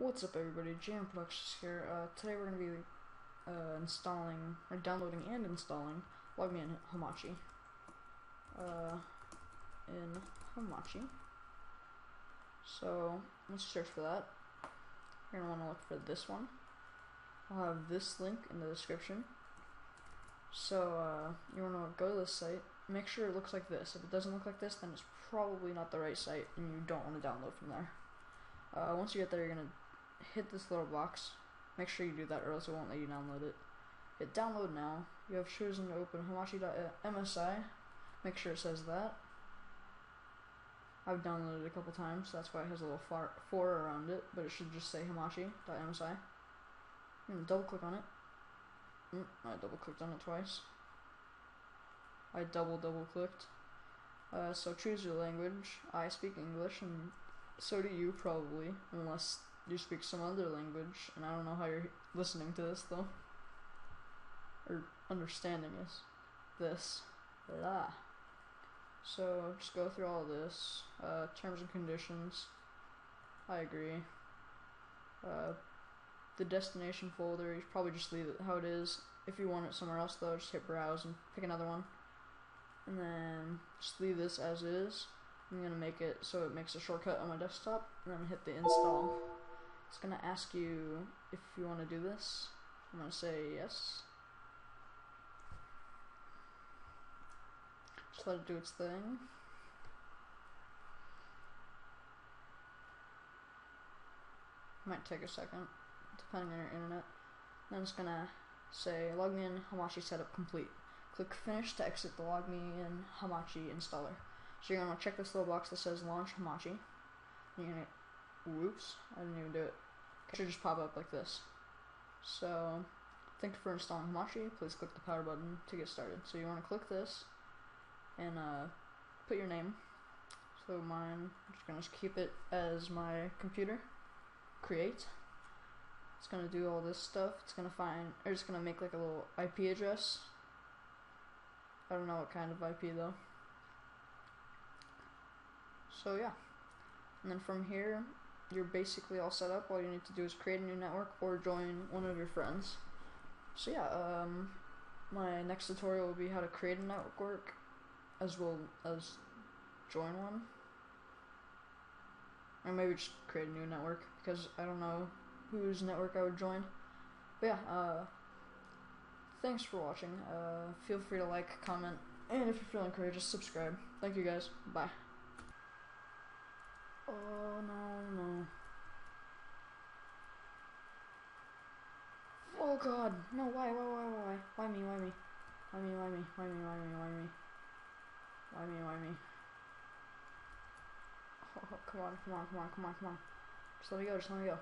What's up, everybody? JMProductionists here. Today we're going to be downloading and installing LogMeIn Hamachi. In Hamachi. So let's search for that. You're going to want to look for this one. I'll have this link in the description. So you want to go to this site. Make sure it looks like this. If it doesn't look like this, then it's probably not the right site and you don't want to download from there. Once you get there, you're going to hit this little box. Make sure you do that or else it won't let you download it. Hit download now. You have chosen to open hamachi.msi. Make sure it says that. I've downloaded it a couple times, that's why it has a little four around it, but it should just say hamachi.msi. I'm going to double click on it. I double clicked on it twice. I double clicked. So choose your language. I speak English, and so do you probably, unless you speak some other language, and I don't know how you're listening to this though, or understanding this. So just go through all this. Terms and conditions. I agree. The destination folder, you should probably just leave it how it is. If you want it somewhere else though, just hit browse and pick another one. And then just leave this as is. I'm going to make it so it makes a shortcut on my desktop, and then hit the install. It's going to ask you if you want to do this. I'm going to say yes. Just let it do its thing. Might take a second, depending on your internet. Then it's going to say LogMeIn Hamachi setup complete. Click finish to exit the LogMeIn Hamachi installer. So you're going to check this little box that says launch Hamachi. You're going to, whoops, I didn't even do it. It should just pop up like this. So, thank you for installing Hamachi. Please click the power button to get started. So you want to click this and put your name. So mine, I'm just going to keep it as my computer. Create. It's going to do all this stuff. It's going to find, or it's going to make like a little IP address. I don't know what kind of IP though. So yeah, and then from here, you're basically all set up. All you need to do is create a new network or join one of your friends. So yeah, my next tutorial will be how to create a network as well as join one. Or maybe just create a new network because I don't know whose network I would join. But yeah, thanks for watching. Feel free to like, comment, and if you're feeling courageous, subscribe. Thank you guys. Bye. Oh no. Oh god, no, why? Why me? Oh, come on. Just let me go.